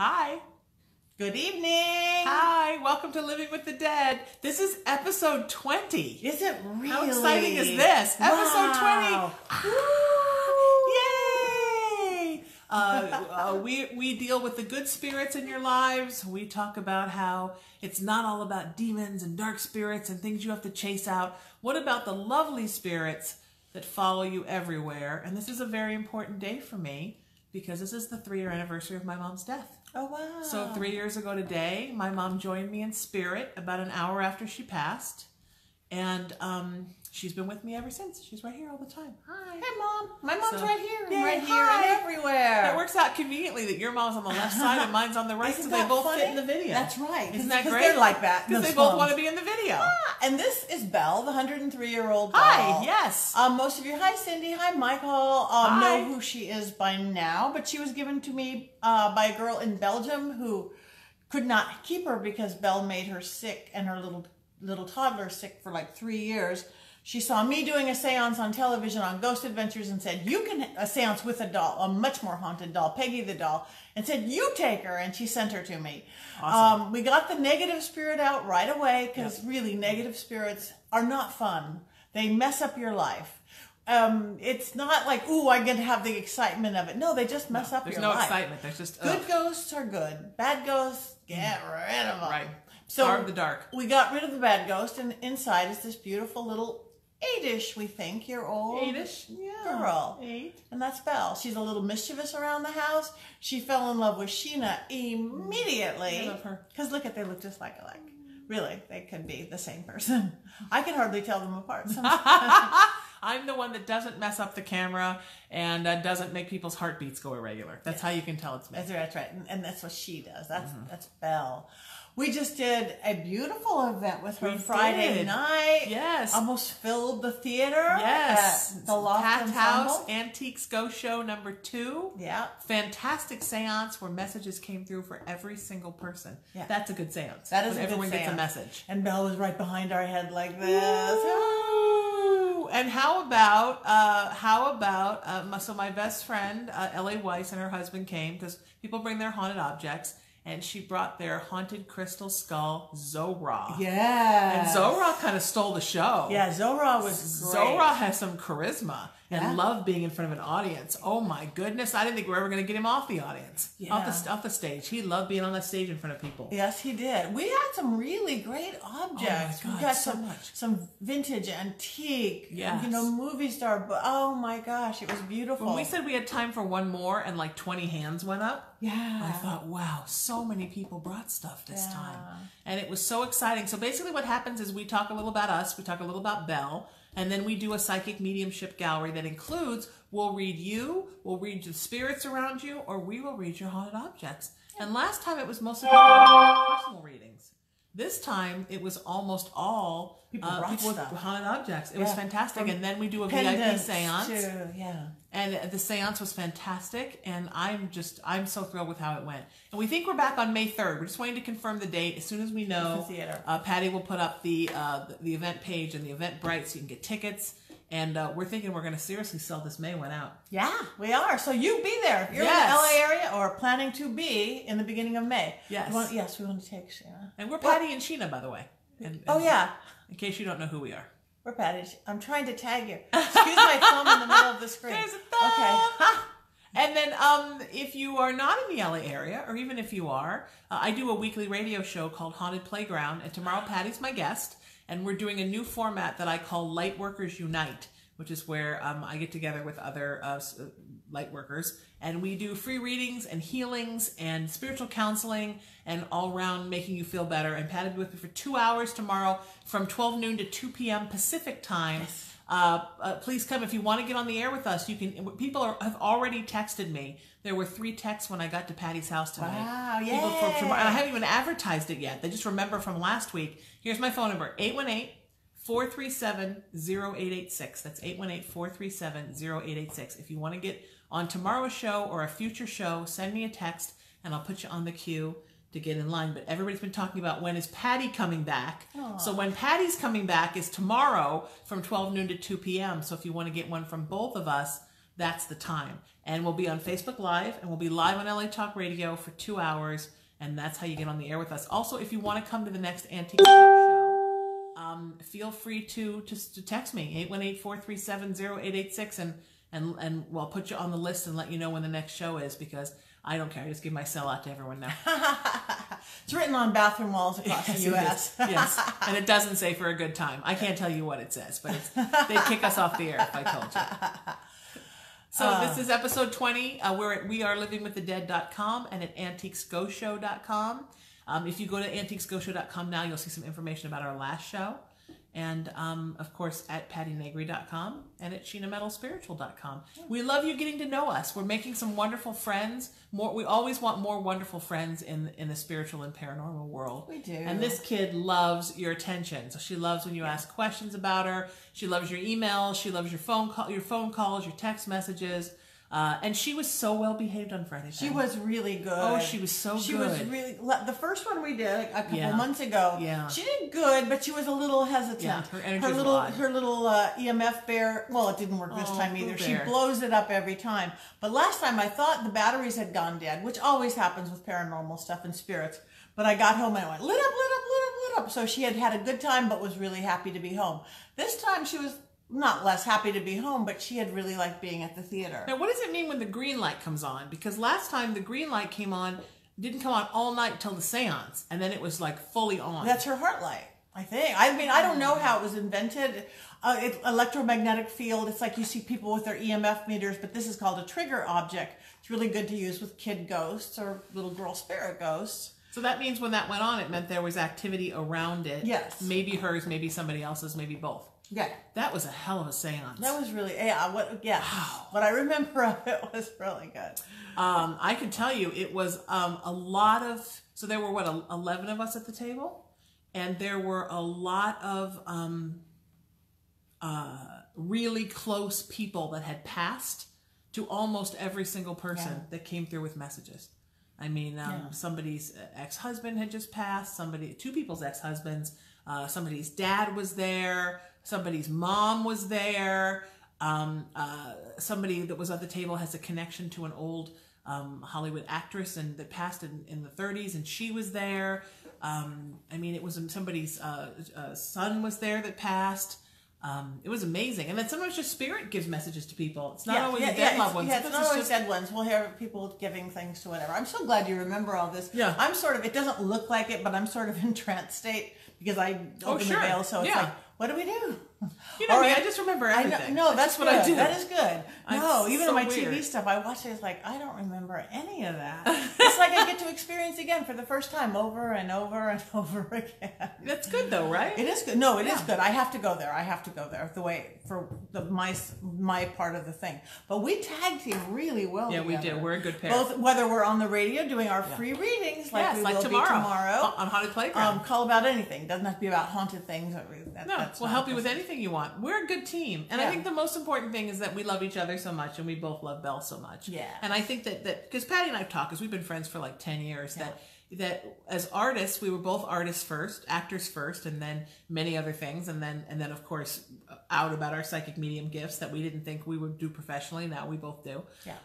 Hi. Good evening. Hi. Welcome to Living with the Dead. This is episode 20. Is it really? How exciting is this? Wow. Episode 20. Yay! We deal with the good spirits in your lives. We talk about how it's not all about demons and dark spirits and things you have to chase out. What about the lovely spirits that follow you everywhere? And this is a very important day for me, because this is the 3-year anniversary of my mom's death. Oh, wow. So 3 years ago today, my mom joined me in spirit about an hour after she passed. And she's been with me ever since. She's right here all the time. Hi. Hey, Mom. My mom's right here and right here and everywhere. It works out conveniently that your mom's on the left side and mine's on the right, so they both fit in the video. That's right. Isn't that great? They're like that. Because they both want to be in the video. Ah, and this is Belle, the 103-year-old doll. Hi, yes. Most of you, hi, Cindy. Hi, Michael. Know who she is by now, but she was given to me by a girl in Belgium who could not keep her because Belle made her sick and her little toddler sick for like 3 years. She saw me doing a seance on television on Ghost Adventures and said, you can, a seance with a doll, a much more haunted doll, Peggy the doll, and said, you take her, and she sent her to me. Awesome. We got the negative spirit out right away, because really negative spirits are not fun. They mess up your life. It's not like, ooh, I get to have the excitement of it. No, they just mess up your life. There's no excitement. There's just, good ghosts are good. Bad ghosts, get rid of them. Right. So Power of the Dark. We got rid of the bad ghost, and inside is this beautiful little 8-ish, we think, year old. 8-ish? Yeah. Girl. 8. And that's Belle. She's a little mischievous around the house. She fell in love with Sheena immediately. I love her. Because look, they look just alike. Really, they could be the same person. I can hardly tell them apart sometimes. I'm the one that doesn't mess up the camera and doesn't make people's heartbeats go irregular. That's how you can tell it's me. That's right. And that's what she does. That's Belle. We just did a beautiful event with her Friday night. Yes. Almost filled the theater. Yes. At the Loft and Temple Antiques Go Show #2. Yeah. Fantastic seance where messages came through for every single person. Yeah. That's a good seance. That is a good seance. Everyone gets a message. And Belle was right behind our head like this. Ooh. And so my best friend, LA Weiss, and her husband came because people bring their haunted objects. And she brought their haunted crystal skull, Zora. Yeah. And Zora kind of stole the show. Yeah, Zora was great. Zora has some charisma and loved being in front of an audience. Oh my goodness. I didn't think we were ever going to get him off the audience, off the stage. He loved being on that stage in front of people. Yes, he did. We had some really great objects. Oh my God, we got some vintage, antique, movie star. Oh my gosh, it was beautiful. When we said we had time for one more and like 20 hands went up, I thought, wow, so many people brought stuff this time. And it was so exciting. So basically what happens is we talk a little about us, we talk a little about Belle, and then we do a psychic mediumship gallery that includes, we'll read you, we'll read the spirits around you, or we will read your haunted objects. And last time it was mostly personal readings. This time it was almost all people with haunted objects. It was fantastic. And then we do a VIP seance. And the seance was fantastic, and I'm so thrilled with how it went. And we think we're back on May 3rd. We're just waiting to confirm the date. As soon as we know, Patti will put up the event page and the Eventbrite so you can get tickets. And we're thinking we're going to seriously sell this May one out. Yeah, we are. So you be there. If you're in the LA area or planning to be in the beginning of May. Yes. We want to take Sheena. And we're Patti and Sheena, by the way. In case you don't know who we are. We're Patti. I'm trying to tag you. Excuse my thumb in the middle of the screen. There's a thumb. Okay. And then if you are not in the LA area, or even if you are, I do a weekly radio show called Haunted Playground. And tomorrow Patti's my guest. And we're doing a new format that I call Lightworkers Unite, which is where I get together with other lightworkers. And we do free readings and healings and spiritual counseling and all around making you feel better. And Patti will be with me for 2 hours tomorrow from 12 noon to 2 p.m. Pacific time. Yes. Please come. If you want to get on the air with us, you can. People have already texted me. There were 3 texts when I got to Patti's house tonight. Wow, yay. People from, and I haven't even advertised it yet. They just remember from last week. Here's my phone number, 818-437-0886. That's 818-437-0886. If you want to get on tomorrow's show or a future show, send me a text, and I'll put you on the queue to get in line. But everybody's been talking about, when is Patti coming back? Aww. So when Patti's coming back is tomorrow from 12 noon to 2 p.m. So if you want to get one from both of us, that's the time. And we'll be on Facebook Live, and we'll be live on LA Talk Radio for 2 hours, and that's how you get on the air with us. Also, if you want to come to the next Antique Show, feel free to text me, 818-437-0886, and we'll put you on the list and let you know when the next show is, because I don't care. I just give my cell out to everyone now. It's written on bathroom walls across the U.S. Yes, and it doesn't say for a good time. I can't tell you what it says, but it's, they'd kick us off the air if I told you. So this is episode 20. We're at wearelivingwiththedead.com and at antiquesgoshow.com. If you go to antiquesgoshow.com now, you'll see some information about our last show. And, of course, at pattinegri.com and at sheenametalspiritual.com. We love you getting to know us. We're making some wonderful friends. We always want more wonderful friends in the spiritual and paranormal world. We do. And this kid loves your attention. So she loves when you ask questions about her. She loves your emails. She loves your phone calls, your text messages. And she was so well behaved on Friday night. She was really good. Oh, she was so good. She was really... The first one we did a couple months ago, she did good, but she was a little hesitant. Yeah, her energy was odd. Her little EMF bear, well, it didn't work this time either. She blows it up every time. But last time I thought the batteries had gone dead, which always happens with paranormal stuff and spirits. But I got home and I went, lit up, lit up, lit up, lit up. So she had had a good time, but was really happy to be home. This time she was... not less happy to be home, but she had really liked being at the theater. Now, what does it mean when the green light comes on? Because last time the green light came on, didn't come on all night till the seance, and then it was like fully on. That's her heart light, I think. I mean, I don't know how it was invented. Electromagnetic field, it's like you see people with their EMF meters, but this is called a trigger object. It's really good to use with kid ghosts or little girl spirit ghosts. So that means when that went on, it meant there was activity around it. Yes. Maybe hers, maybe somebody else's, maybe both. Yeah, that was a hell of a seance. That was really, what I remember of it was really good. I can tell you it was a lot of, so there were, what, 11 of us at the table? And there were a lot of really close people that had passed to almost every single person that came through with messages. I mean, somebody's ex-husband had just passed, two people's ex-husbands, somebody's dad was there, somebody's mom was there, somebody that was at the table has a connection to an old Hollywood actress and that passed in the 30s, and she was there. I mean, it was somebody's son was there that passed. It was amazing. And then sometimes just spirit gives messages to people. It's not always dead loved ones. Yeah, it's not always just... dead ones. We'll hear people giving things to whatever. I'm so glad you remember all this. Yeah. I'm sort of, it doesn't look like it, but I'm sort of in trance state because I opened the veil, so it's like, what do we do? You know me, I just remember everything. No, that's what I do. That is good. No, even my TV stuff, I watch it, it's like, I don't remember any of that. It's like I get to experience again for the first time over and over and over again. That's good though, right? It is good. No, it is good. I have to go there. I have to go there for my part of the thing. But we tag team really well together. We do. We're a good pair. Both, whether we're on the radio doing our free readings, like we will tomorrow. Be tomorrow. On Haunted Playground. Call about anything. It doesn't have to be about haunted things. We'll help you with anything you want. We're a good team. And I think the most important thing is that we love each other so much and we both love Belle so much. Yeah. And I think that because Patti and I have talked, because we've been friends for like 10 years, that as artists, we were both artists first, actors first, and then many other things. And then of course, out about our psychic medium gifts that we didn't think we would do professionally. Now we both do. Yeah.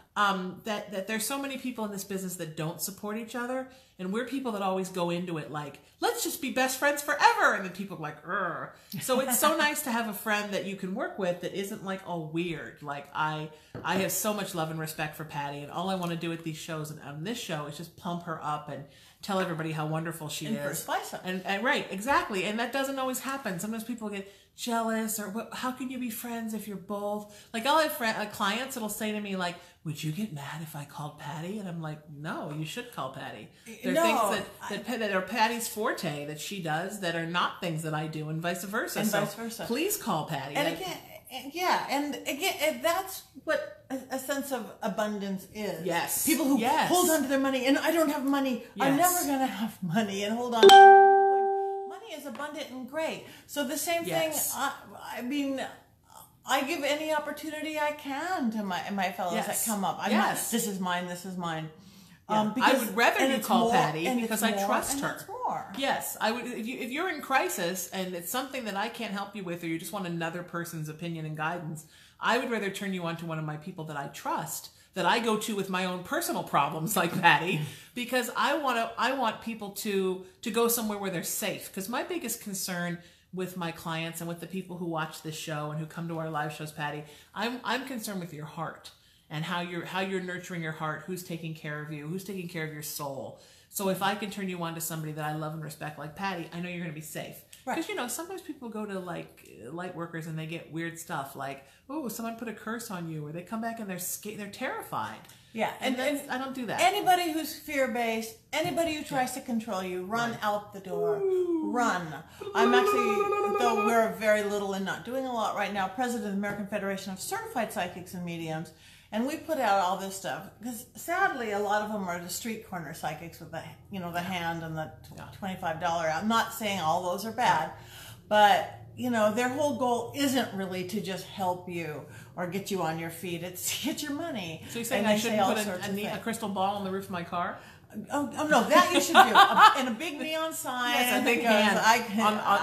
That there's so many people in this business that don't support each other. And we're people that always go into it like, let's just be best friends forever. And then people are like, urgh. So it's so nice to have a friend that you can work with that isn't like all weird. Like I have so much love and respect for Patti. And all I want to do at these shows and on this show is just pump her up and tell everybody how wonderful she is. And right, exactly. And that doesn't always happen. Sometimes people get jealous or how can you be friends if you're both? Like I'll have clients that'll say to me like, would you get mad if I called Patti? And I'm like, no, you should call Patti. There are things that are Patti's forte that she does that are not things that I do and vice versa. And so vice versa. Please call Patti. And again, that's what a sense of abundance is. Yes. People who hold on to their money and I don't have money. Yes. I'm never going to have money and hold on to money is abundant and great. So the same thing, I mean... I give any opportunity I can to my fellows that come up. I'm not, this is mine, this is mine. Yeah. Because, I would rather you call Patti because I trust her. It's more. Yes, I would. If you're in crisis and it's something that I can't help you with or you just want another person's opinion and guidance, I would rather turn you on to one of my people that I trust, that I go to with my own personal problems like Patti, because I want people to go somewhere where they're safe. Because my biggest concern with my clients and with the people who watch this show and who come to our live shows, Patti, I'm concerned with your heart and how you're nurturing your heart, who's taking care of you, who's taking care of your soul. So if I can turn you on to somebody that I love and respect like Patti, I know you're going to be safe. Because, right, you know, sometimes people go to, like, light workers and they get weird stuff like, oh, someone put a curse on you, or they come back and they're terrified. Yeah. And I don't do that. Anybody who's fear-based, anybody who tries to control you, run out the door. Ooh. Run. I'm actually, though we're very little and not doing a lot right now, president of the American Federation of Certified Psychics and Mediums, and we put out all this stuff because, sadly, a lot of them are the street corner psychics with the, you know, the hand and the $25. I'm not saying all those are bad, but, you know, their whole goal isn't really to just help you or get you on your feet. It's to get your money. So you're saying I shouldn't put a crystal ball on the roof of my car? Oh no, that you should do. And a big neon sign. Yes, a big hand.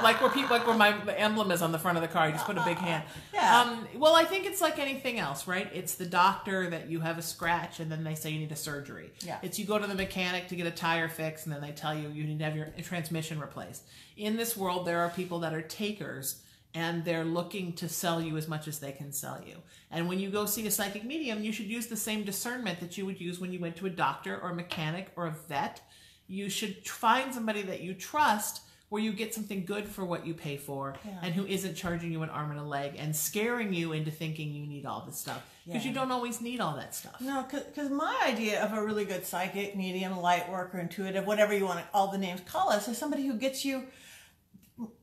Like where my emblem is on the front of the car. You just put a big hand. Yeah. Well, I think it's like anything else, right? It's the doctor that you have a scratch and then they say you need a surgery. Yeah. It's you go to the mechanic to get a tire fix and then they tell you you need to have your transmission replaced. In this world, there are people that are takers and they're looking to sell you as much as they can sell you. And when you go see a psychic medium, you should use the same discernment that you would use when you went to a doctor or a mechanic or a vet. You should find somebody that you trust where you get something good for what you pay for, and who isn't charging you an arm and a leg and scaring you into thinking you need all this stuff. Because you don't always need all that stuff. No, because my idea of a really good psychic, medium, light worker, intuitive, whatever you want, all the names call us, is somebody who gets you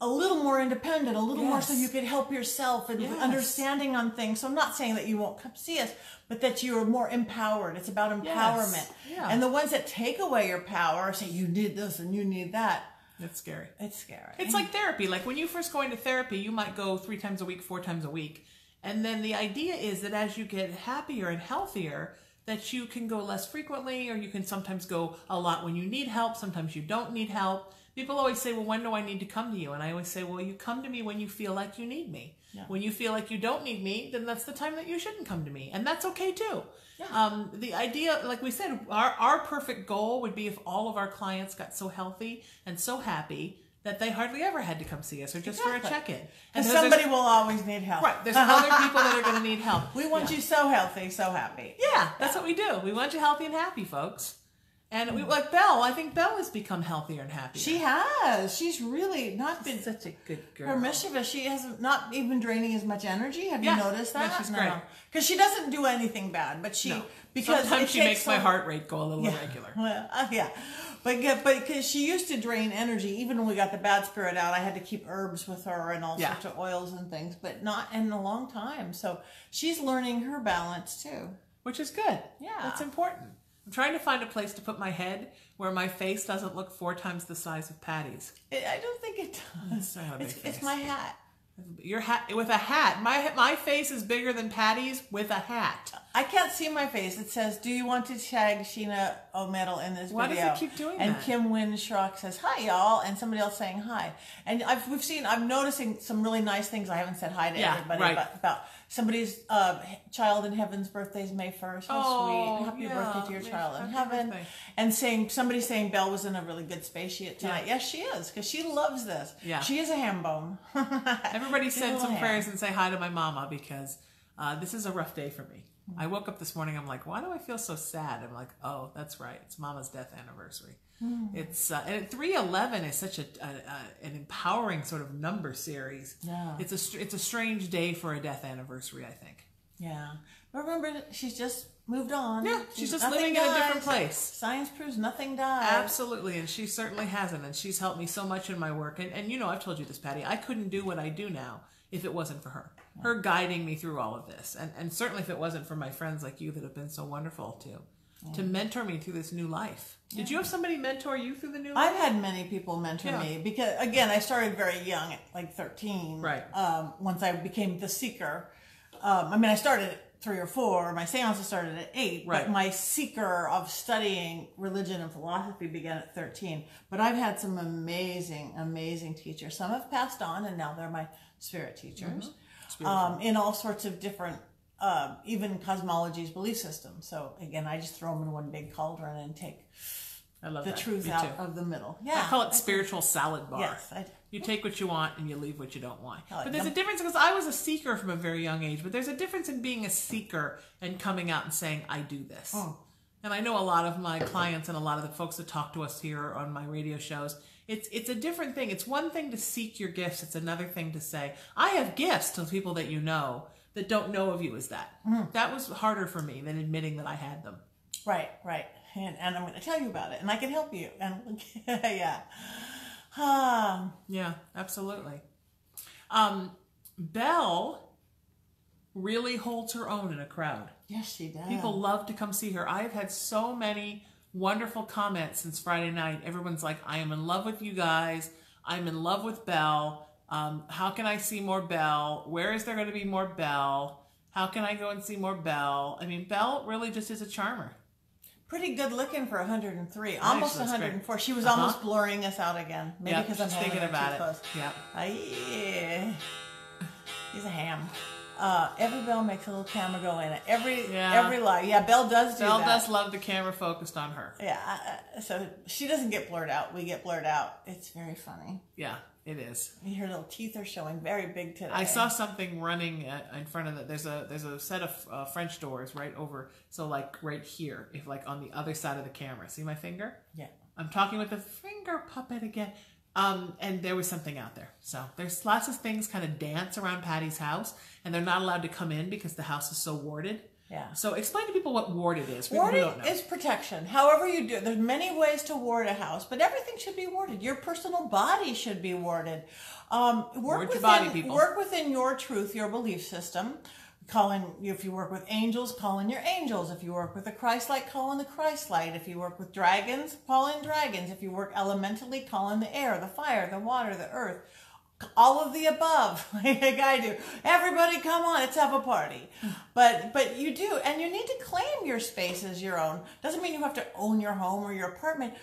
a little more independent, a little more so you could help yourself and understanding on things. So I'm not saying that you won't come see us, but that you are more empowered. It's about empowerment. Yes. Yeah. And the ones that take away your power, say you need this and you need that. It's scary. It's scary. It's like therapy. Like when you first go into therapy, you might go 3 times a week, 4 times a week. And then the idea is that as you get happier and healthier, that you can go less frequently, or you can sometimes go a lot when you need help. Sometimes you don't need help. People always say, well, when do I need to come to you? And I always say, well, you come to me when you feel like you need me. Yeah. When you feel like you don't need me, then that's the time that you shouldn't come to me. And that's okay, too. Yeah. The idea, like we said, our perfect goal would be if all of our clients got so healthy and so happy that they hardly ever had to come see us, or just for a check-in. And somebody will always need help. Right. There's other people that are going to need help. We want you so healthy, so happy. Yeah, that's what we do. We want you healthy and happy, folks. And we, like Belle, I think Belle has become healthier and happier. She has. She's really not been such a good girl. Her mischievous. She has not even draining as much energy. Have you noticed that? Yeah, she's great. Because she doesn't do anything bad, but she because sometimes she makes my heart rate go a little irregular. Well, but because she used to drain energy, even when we got the bad spirit out, I had to keep herbs with her and all sorts of oils and things, but not in a long time. So she's learning her balance too, which is good. Yeah, that's important. I'm trying to find a place to put my head where my face doesn't look 4 times the size of Patty's. I don't think it does. It's my hat. Your hat with a hat. My face is bigger than Patty's with a hat. I can't see my face. It says, "Do you want to tag Sheena Metal in this video?" Why does it keep doing that? And Kim Winshrock says, "Hi, y'all," and somebody else saying hi. And I'm noticing some really nice things. I haven't said hi to everybody, but about somebody's child in heaven's birthday is May 1st. How sweet. Happy birthday to your child in heaven. Birthday. And somebody saying Belle was in a really good space tonight. Yes, she is, because she loves this. Yeah. She is a ham bone. Everybody send some prayers and say hi to my mama, because this is a rough day for me. I woke up this morning, I'm like, why do I feel so sad? I'm like, oh, that's right. It's Mama's death anniversary. Mm. It's and 311 is such an empowering sort of number series. Yeah. It's a strange day for a death anniversary, I think. Yeah. But remember, she's just moved on. Yeah, she's just living in a different place. Science proves nothing dies. Absolutely, and she certainly hasn't, and she's helped me so much in my work. And you know, I've told you this, Patti, I couldn't do what I do now if it wasn't for her. Her guiding me through all of this. And certainly if it wasn't for my friends like you that have been so wonderful to mentor me through this new life. Yeah. Did you have somebody mentor you through the new life? I've had many people mentor me, because, again, I started very young, at like 13. Right. Once I became the seeker. I mean, I started at 3 or 4. My seances started at 8. Right. But my seeker of studying religion and philosophy began at 13. But I've had some amazing, amazing teachers. Some have passed on, and now they're my spirit teachers. Mm-hmm. in all sorts of different, even cosmologies, belief systems. So again, I just throw them in one big cauldron and take the truth out of the middle. Yeah, I call it spiritual salad bar. Yes, you take what you want and you leave what you don't want. But there's a difference, because I was a seeker from a very young age, but there's a difference in being a seeker and coming out and saying, I do this. Oh. And I know a lot of my clients and a lot of the folks that talk to us here on my radio shows, it's a different thing. It's one thing to seek your gifts. It's another thing to say, I have gifts, to people that you know that don't know of you as that. Mm. That was harder for me than admitting that I had them. Right, right. And I'm going to tell you about it, and I can help you. And yeah. Yeah, absolutely. Belle really holds her own in a crowd. Yes, she does. People love to come see her. I've had so many wonderful comments since Friday night. Everyone's like, I am in love with you guys. I'm in love with Belle. How can I see more Belle? Where is there going to be more Belle? How can I go and see more Belle? I mean, Belle really just is a charmer. Pretty good looking for 103. Nice, almost 104. Great. She was almost blurring us out again. Maybe because I'm thinking about it. Close. Yep. Yeah. He's a ham. Every Belle makes a little camera go in it. Every live. Yeah, Belle does do that. Belle does love the camera focused on her. Yeah. So she doesn't get blurred out. We get blurred out. It's very funny. Yeah, it is. Her little teeth are showing very big today. I saw something running in front of the, there's a set of French doors right over. So like right here, if like on the other side of the camera. See my finger? Yeah. I'm talking with the finger puppet again. And there was something out there. So there's lots of things kind of dance around Patti's house, and they're not allowed to come in because the house is so warded. Yeah. So explain to people what warded is. Warded is protection. However you do it, there's many ways to ward a house, but everything should be warded. Your personal body should be warded. Ward your body, people. Work within your truth, your belief system. Call in, if you work with angels, call in your angels. If you work with the Christ light, call in the Christ light. If you work with dragons, call in dragons. If you work elementally, call in the air, the fire, the water, the earth, all of the above, like I do. Everybody come on, let's have a party. But you do, and you need to claim your space as your own. Doesn't mean you have to own your home or your apartment.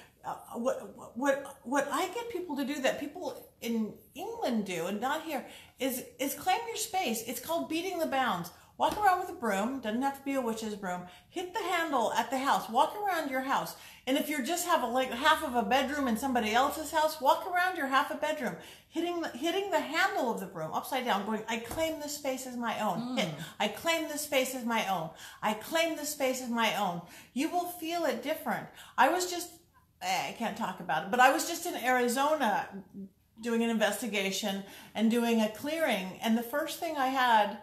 What I get people to do, that people in England do and not here, is claim your space. It's called beating the bounds. Walk around with a broom. Doesn't have to be a witch's broom. Hit the handle at the house. Walk around your house. And if you just have like half of a bedroom in somebody else's house, walk around your half a bedroom, hitting the handle of the broom upside down, going, I claim this space as my own. Mm. Hit. I claim this space as my own. I claim this space as my own. You will feel it different. I was just, I can't talk about it, but I was just in Arizona doing an investigation and doing a clearing, and the first thing I had,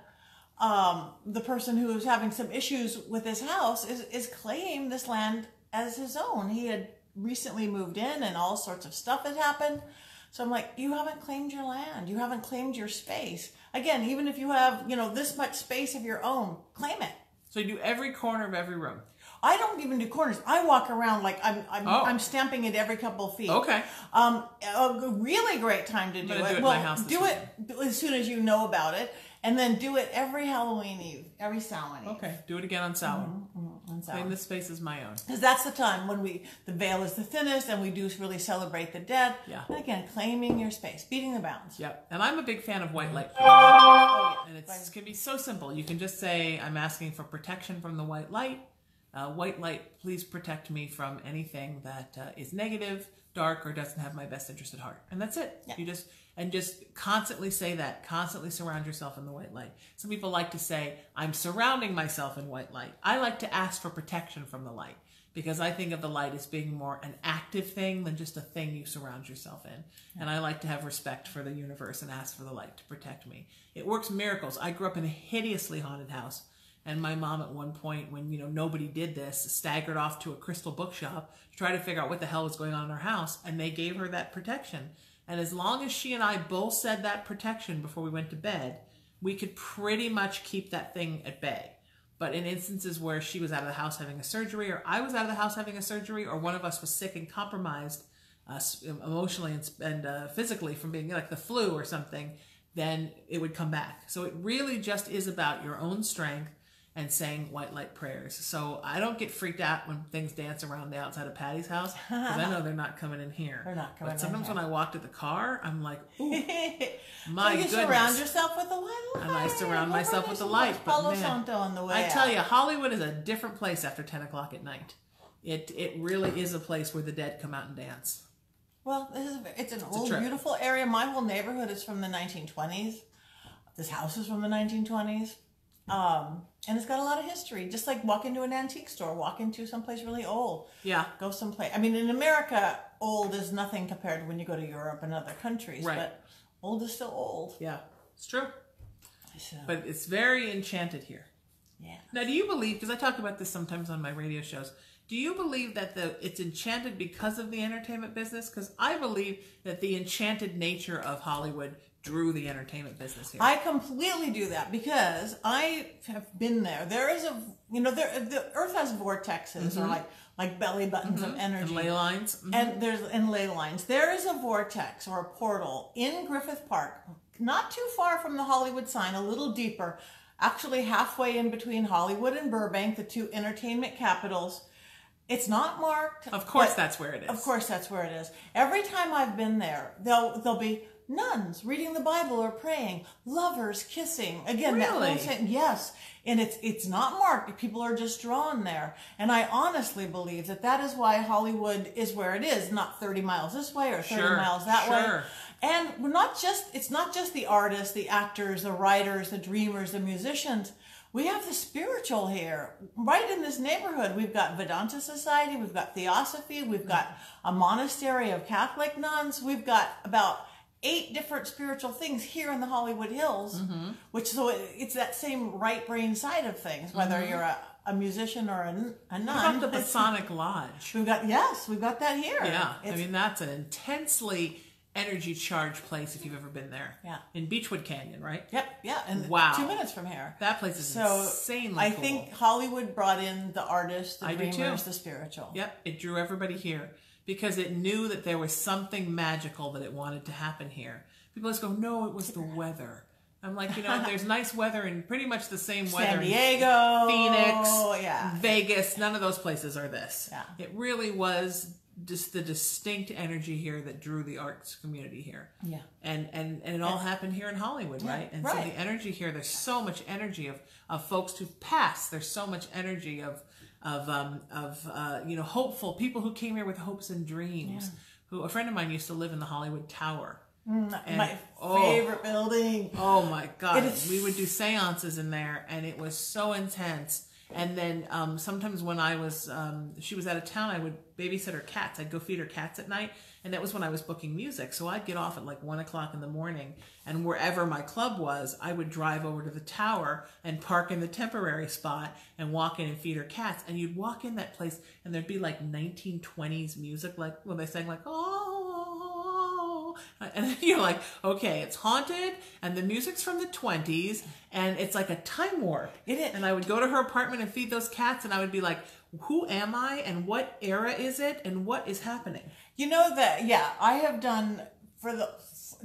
the person who was having some issues with his house is claim this land as his own. He had recently moved in and all sorts of stuff had happened. So I'm like, you haven't claimed your land. You haven't claimed your space. Again, even if you have, you know, this much space of your own, claim it. So you do every corner of every room. I don't even do corners. I walk around like I'm stamping it every couple of feet. Okay. A really great time to do it. Do it as soon as you know about it, and then do it every Halloween Eve, every Samhain Eve. Okay. Do it again on Samhain. Claim this space is my own. Because that's the time when the veil is the thinnest, and we do really celebrate the dead. Yeah. And again, claiming your space, beating the bounds. Yep. And I'm a big fan of white light. Oh, yeah. And it can be so simple. You can just say, I'm asking for protection from the white light. White light, please protect me from anything that is negative, dark, or doesn't have my best interest at heart. And that's it. Yeah. You just constantly say that. Constantly surround yourself in the white light. Some people like to say, I'm surrounding myself in white light. I like to ask for protection from the light, because I think of the light as being more an active thing than just a thing you surround yourself in. Yeah. And I like to have respect for the universe and ask for the light to protect me. It works miracles. I grew up in a hideously haunted house. And my mom, at one point, when nobody did this, staggered off to a crystal bookshop to try to figure out what the hell was going on in her house, and they gave her that protection. And as long as she and I both said that protection before we went to bed, we could pretty much keep that thing at bay. But in instances where she was out of the house having a surgery, or I was out of the house having a surgery, or one of us was sick and compromised emotionally and physically from being like the flu or something, then it would come back. So it really just is about your own strength and sang white light prayers. So I don't get freaked out when things dance around the outside of Patti's house, because I know they're not coming in here. They're not coming. But sometimes when I walk to the car, I'm like, ooh, my goodness. So you surround yourself with the light. And I surround myself with the light. But man, on the way I tell you, Hollywood is a different place after 10 o'clock at night. It really is a place where the dead come out and dance. Well, it's an old, beautiful area. My whole neighborhood is from the 1920s. This house is from the 1920s. And it's got a lot of history. Just like walk into an antique store, walk into someplace really old. Yeah. Go someplace. I mean, in America, old is nothing compared to when you go to Europe and other countries. Right. But old is still old. Yeah, it's true. So. But it's very enchanted here. Yeah. Now, do you believe, because I talk about this sometimes on my radio shows, do you believe that it's enchanted because of the entertainment business? Because I believe that the enchanted nature of Hollywood drew the entertainment business here. I completely do that, because I have been there. There is the earth has vortexes, or like belly buttons of energy. And ley lines. Mm-hmm. And ley lines. There is a vortex or a portal in Griffith Park, not too far from the Hollywood sign, a little deeper, actually halfway in between Hollywood and Burbank, the two entertainment capitals. It's not marked. Of course that's where it is. Of course that's where it is. Every time I've been there, there'll be nuns reading the Bible or praying, lovers kissing. Again, really? That whole thing, yes. And it's not marked. People are just drawn there. And I honestly believe that is why Hollywood is where it is, not 30 miles this way or 30 miles that way. And it's not just the artists, the actors, the writers, the dreamers, the musicians. We have the spiritual here. Right in this neighborhood, we've got Vedanta Society, we've got Theosophy, we've got a monastery of Catholic nuns, we've got about 8 different spiritual things here in the Hollywood Hills, which so it's that same right brain side of things, whether you're a musician or a nun. What about the Masonic Lodge? We've got that here. Yeah, I mean, that's an intensely energy charge place if you've ever been there. Yeah. In Beachwood Canyon, right? Yep. Yeah. And wow. 2 minutes from here. That place is insanely cool. I think Hollywood brought in the artists, the dreamers, the spiritual. Yep. It drew everybody here because it knew that there was something magical that it wanted to happen here. People just go, no, it was the weather. I'm like, there's nice weather in pretty much the same weather. San Diego. Phoenix. Yeah. Vegas. None of those places are this. Yeah. It really was just the distinct energy here that drew the arts community here. Yeah. And it all happened here in Hollywood, right? And so the energy here, there's so much energy of folks who've passed. There's so much energy of hopeful people who came here with hopes and dreams. Yeah. A friend of mine used to live in the Hollywood Tower. My favorite building. Oh my God. We would do seances in there, and it was so intense. And then sometimes when she was out of town, I would babysit her cats. I'd go feed her cats at night. And that was when I was booking music. So I'd get off at like 1 o'clock in the morning. And wherever my club was, I would drive over to the tower and park in the temporary spot and walk in and feed her cats. And you'd walk in that place and there'd be like 1920s music. Like when they sang like, oh, and then you're like, okay, it's haunted. And the music's from the 1920s. And it's like a time warp. It is. And I would go to her apartment and feed those cats, and I would be like, who am I and what era is it and what is happening? You know that, yeah, I have done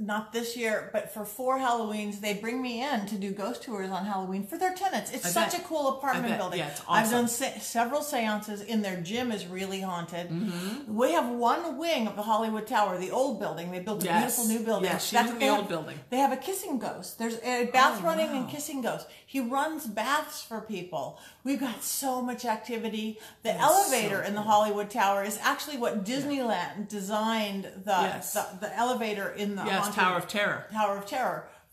not this year, but for 4 Halloweens, they bring me in to do ghost tours on Halloween for their tenants. It's such a cool apartment building. Yeah, it's awesome. I've done several seances in their gym is really haunted. Mm-hmm. We have one wing of the Hollywood Tower, the old building. They built a beautiful new building. Yeah, she's in the old building. They have a kissing ghost. There's a bath running and kissing ghost. He runs baths for people. We've got so much activity. The elevator in the Hollywood Tower is actually what Disneyland designed the elevator in the Tower of Terror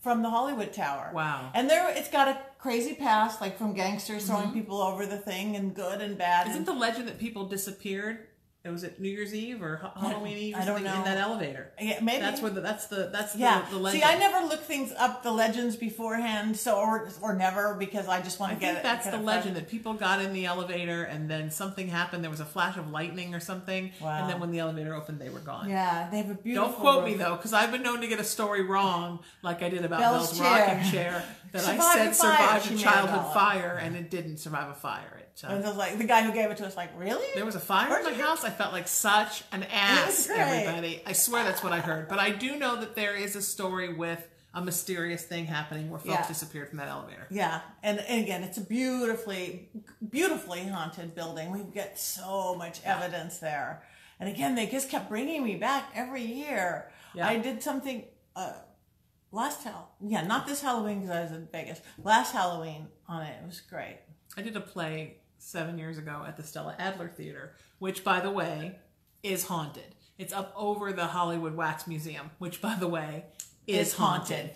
from the Hollywood Tower. Wow. And it's got a crazy past, like from gangsters throwing people over the thing, and good and bad. Isn't the legend that people disappeared? Was it New Year's Eve or Halloween Eve? I don't know. In that elevator. Yeah, maybe. That's the legend. See, I never look things up, the legends beforehand, or never, because I just want to get it. I think that's the legend, that people got in the elevator and then something happened. There was a flash of lightning or something. Wow. And then when the elevator opened, they were gone. Yeah, they have a beautiful Don't quote room. Me, though, because I've been known to get a story wrong, like I did about Belle's rocking chair, that I said survived a childhood fire, and it didn't survive a fire. And it was like, the guy who gave it to us, like, really? There was a fire in my house? I felt like such an ass, everybody. I swear that's what I heard. But I do know that there is a story with a mysterious thing happening where folks disappeared from that elevator. Yeah. And again, it's a beautifully, beautifully haunted building. We get so much evidence there. And again, they just kept bringing me back every year. Yeah. I did something not this Halloween because I was in Vegas. Last Halloween on it. It was great. I did a play 7 years ago at the Stella Adler Theater, which, by the way, is haunted. It's up over the Hollywood Wax Museum, which, by the way, is haunted.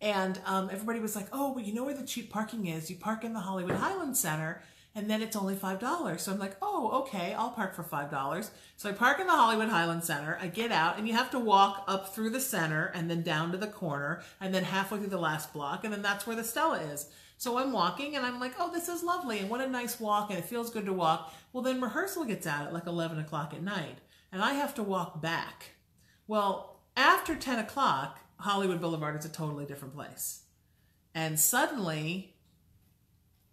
And everybody was like, oh, well, you know where the cheap parking is? You park in the Hollywood Highland Center, and then it's only $5. So I'm like, oh, okay, I'll park for $5. So I park in the Hollywood Highland Center. I get out, and you have to walk up through the center and then down to the corner and then halfway through the last block, and then that's where the Stella is. So I'm walking, and I'm like, oh, this is lovely, and what a nice walk, and it feels good to walk. Well, then rehearsal gets out at like 11 o'clock at night, and I have to walk back. Well, after 10 o'clock, Hollywood Boulevard is a totally different place. And suddenly,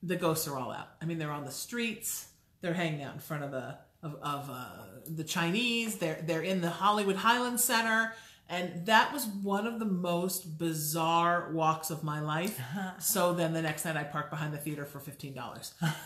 the ghosts are all out. I mean, they're on the streets. They're hanging out in front of the Chinese. They're in the Hollywood Highland Center. And that was one of the most bizarre walks of my life. So then the next night I parked behind the theater for $15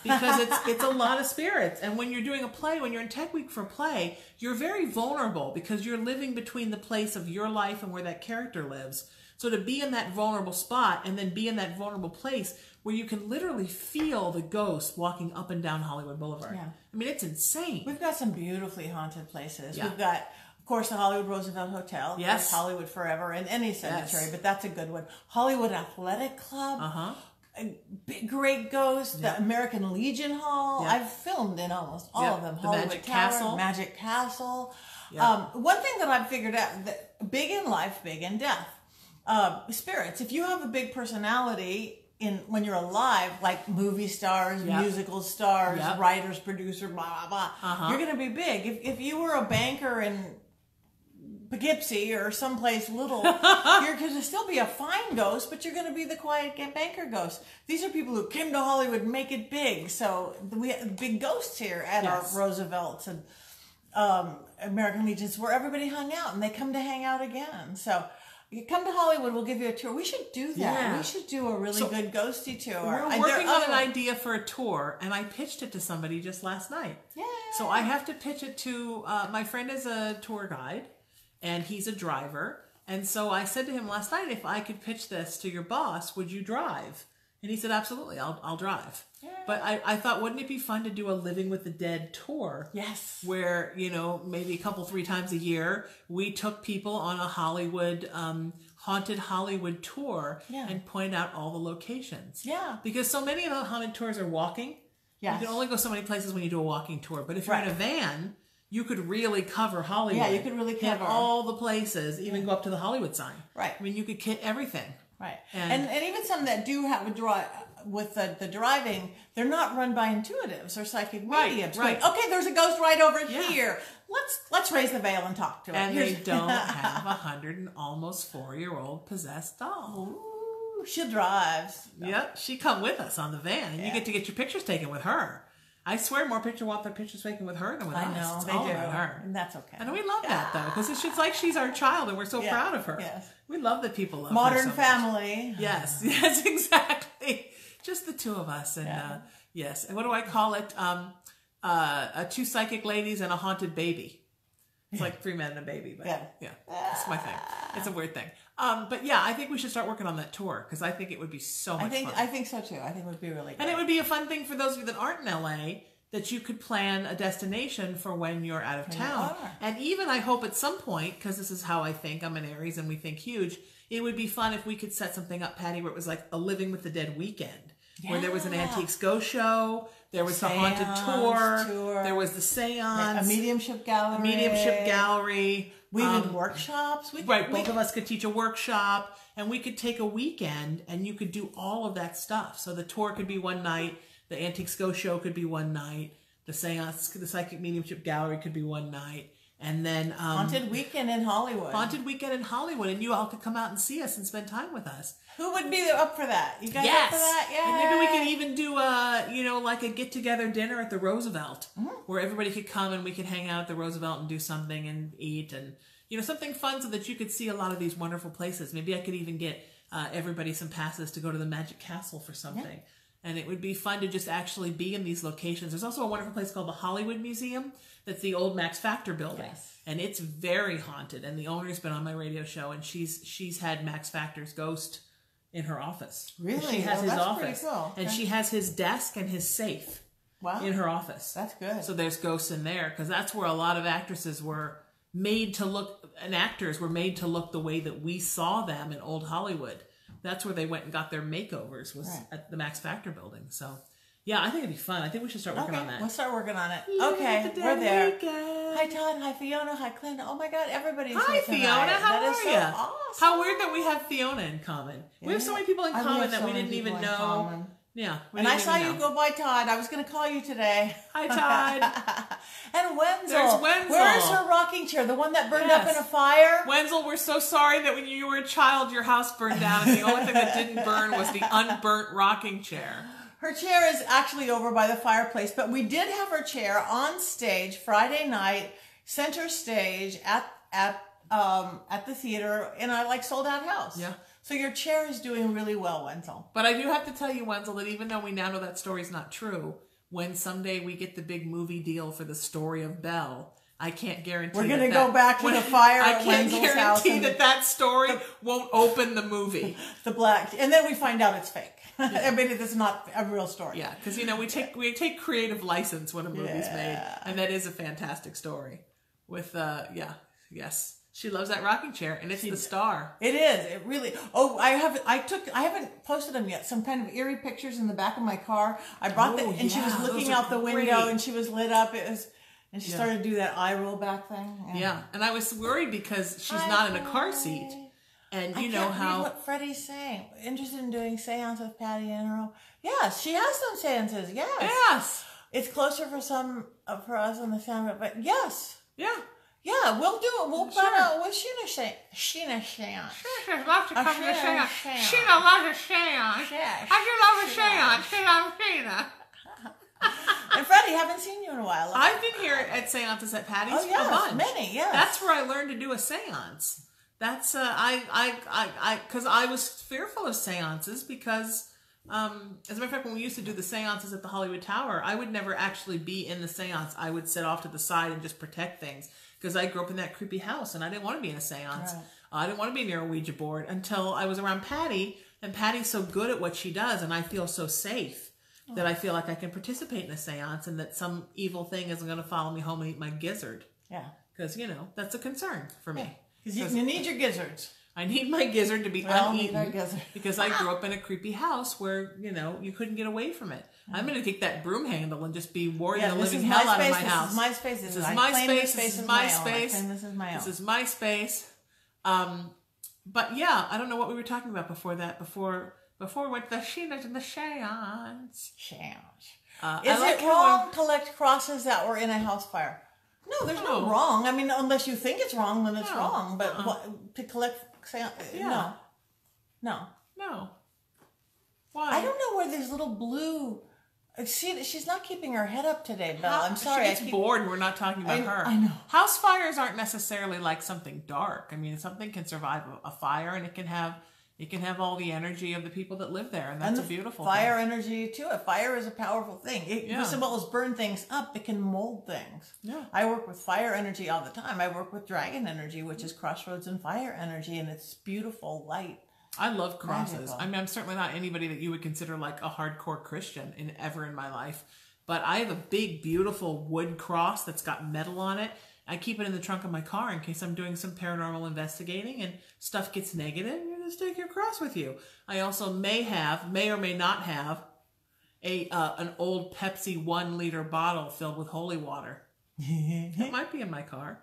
because it's a lot of spirits. And when you're doing a play, when you're in Tech Week for play, you're very vulnerable because you're living between the place of your life and where that character lives. So to be in that vulnerable spot and then be in that vulnerable place where you can literally feel the ghosts walking up and down Hollywood Boulevard. Yeah. I mean, it's insane. We've got some beautifully haunted places. Yeah. We've got... Of course, the Hollywood Roosevelt Hotel. Yes. Hollywood Forever in any cemetery, but that's a good one. Hollywood Athletic Club. Uh-huh. Great Ghost. Yep. The American Legion Hall. Yep. I've filmed in almost all of them. The Hollywood Magic Tower, Castle. Magic Castle. Yep. One thing that I've figured out, that big in life, big in death. Spirits. If you have a big personality when you're alive, like movie stars, musical stars, writers, producers, blah, blah, blah, you're going to be big. If you were a banker in... Poughkeepsie or someplace little, you're going to still be a fine ghost, but you're going to be the quiet banker ghost. These are people who came to Hollywood and make it big. So we have big ghosts here at our Roosevelts and American Legions where everybody hung out, and they come to hang out again. So you come to Hollywood, we'll give you a tour. We should do that. Yeah. We should do a really good ghosty tour. We're working on an idea for a tour, and I pitched it to somebody just last night. Yeah. So I have to pitch it to, my friend is a tour guide. And he's a driver. And so I said to him last night, if I could pitch this to your boss, would you drive? And he said, absolutely, I'll drive. Yeah. But I thought, wouldn't it be fun to do a Living with the Dead tour? Yes. Where, you know, maybe a couple, 3 times a year, we took people on a Hollywood, haunted Hollywood tour and point out all the locations. Yeah. Because so many of the haunted tours are walking. Yes. You can only go so many places when you do a walking tour. But if you're in a van... You could really cover Hollywood. Yeah, you could really cover all the places, even go up to the Hollywood sign. Right. I mean, you could hit everything. Right. And even some that do have a draw with the driving, they're not run by intuitives or psychic mediums. Right. Like, okay, there's a ghost right over here. Let's raise the veil and talk to it. And they don't have 104-year-old possessed doll. Ooh, she drives. So. Yep. She come with us on the van. Yeah. You get to get your pictures taken with her. I swear more people want their pictures taken with her than with us. I know, they do. Her. And that's okay. And we love that, though, because it's just like she's our child, and we're so proud of her. Yes. We love that people love her so family. Much. Yes, yes, exactly. Just the two of us. And yes, and what do I call it? Two psychic ladies and a haunted baby. It's like 3 men and a baby, but it's my thing. It's a weird thing. But yeah, I think we should start working on that tour because I think it would be so much fun. I think so too. I think it would be really good. And it would be a fun thing for those of you that aren't in LA that you could plan a destination for when you're out of town. And even I hope at some point, because this is how I think, I'm an Aries and we think huge, it would be fun if we could set something up, Patty, where it was like a Living with the Dead weekend. Yeah. Where there was an Antiques Go Show, there was the haunted tour, there was the seance, a mediumship gallery. We did workshops. Both of us could teach a workshop, and we could take a weekend, and you could do all of that stuff. So the tour could be one night, the Antiques Go Show could be one night, the seance, the psychic mediumship gallery could be one night, and then haunted weekend in Hollywood. Haunted weekend in Hollywood, and you all could come out and see us and spend time with us. Who would be up for that? You guys up for that? Yeah. And maybe we could even do a, you know, like a get-together dinner at the Roosevelt where everybody could come and we could hang out at the Roosevelt and do something and eat and, you know, something fun so that you could see a lot of these wonderful places. Maybe I could even get everybody some passes to go to the Magic Castle for something. Yeah. And it would be fun to just actually be in these locations. There's also a wonderful place called the Hollywood Museum. That's the old Max Factor building. Yes. And it's very haunted. And the owner's been on my radio show, and she's had Max Factor's ghost in her office. Really? She has his office. Pretty cool. And she has his desk and his safe in her office. That's good. So there's ghosts in there, because that's where a lot of actresses were made to look, and actors were made to look the way that we saw them in old Hollywood. That's where they went and got their makeovers, was at the Max Factor building. So, yeah, I think it'd be fun. I think we should start working on that. We'll start working on it. Yeah, okay, we're there. Weekend. Hi, Todd. Hi, Fiona. Hi, Clinton. Oh, my God, everybody's here tonight. Fiona. How that are you? So awesome. How weird that we have Fiona in common. Yeah. We have so many people in common that we didn't even know. Yeah. And I saw you go by Todd. I was going to call you today. Hi, Todd. And Wenzel. There's Wenzel. Where is her rocking chair? The one that burned up in a fire? Wenzel, we're so sorry that when you were a child, your house burned down. And the only thing that didn't burn was the unburnt rocking chair. Her chair is actually over by the fireplace. But we did have her chair on stage Friday night, center stage at the theater in a sold out house. Yeah. So your chair is doing really well, Wenzel. But I do have to tell you, Wenzel, that even though we now know that story's not true, when someday we get the big movie deal for the story of Belle, I can't guarantee we're going to go back to the fire at Wenzel's house. I can't guarantee that story won't open the movie. The black, and then we find out it's fake. Yeah. I mean, it's not a real story. Yeah, because we take creative license when a movie's made, and that is a fantastic story. With she loves that rocking chair, and it's the star. It is. It really. Oh, I haven't posted them yet. Some kind of eerie pictures in the back of my car. I brought them, and she was looking out the window, and she was lit up. It was, and she started to do that eye roll back thing. And and I was worried because she's not in a car seat, and you know how. I can't read what Freddie's saying. Interested in doing séances with Patti and her. Yes, she has some séances. Yes. Yes. It's closer for some for us on the sound, but yes. Yeah. Yeah, we'll do it. We'll plan out what Sheena saying. Sheena seance. Sheena loves to come to the seance. Sheena loves a seance. I do love a seance. She loves Sheena. And Freddie, haven't seen you in a while. I've been here at seances at Patty's for a bunch. Many, yes. That's where I learned to do a seance. That's because I was fearful of seances because. As a matter of fact, when we used to do the seances at the Hollywood Tower, I would never actually be in the seance. I would sit off to the side and just protect things because I grew up in that creepy house and I didn't want to be in a seance. Right. I didn't want to be near a Ouija board until I was around Patti, and Patty's so good at what she does and I feel so safe that I feel like I can participate in a seance and that some evil thing isn't going to follow me home and eat my gizzard. Yeah. Because, that's a concern for me. Because you need your gizzards. I need my gizzard to be uneaten because I grew up in a creepy house where, you couldn't get away from it. I'm going to take that broom handle and just be warring the living hell out of my house. This is my space. This is my space. This is my own. This is my space. But yeah, I don't know what we were talking about before that. Before we went to the Sheena's and the Seance. Is it wrong to collect crosses that were in a house fire? No, there's no wrong. I mean, unless you think it's wrong, then it's wrong. But to collect... No. Why? I don't know where there's little blue. She's not keeping her head up today, Belle. I'm sorry. She gets bored and we're not talking about her. I know. House fires aren't necessarily like something dark. I mean, something can survive a fire and it can have all the energy of the people that live there, and that's a beautiful fire thing. Energy too. A fire is a powerful thing. It doesn't always burn things up. It can mold things. Yeah. I work with fire energy all the time. I work with dragon energy, which is crossroads and fire energy, and it's beautiful light. I love crosses. Magical. I mean, I'm certainly not anybody that you would consider like a hardcore Christian in my life, but I have a big, beautiful wood cross that's got metal on it. I keep it in the trunk of my car in case I'm doing some paranormal investigating and stuff gets negative. You just take your cross with you. I also may or may not have, an old Pepsi 1-liter bottle filled with holy water. It might be in my car.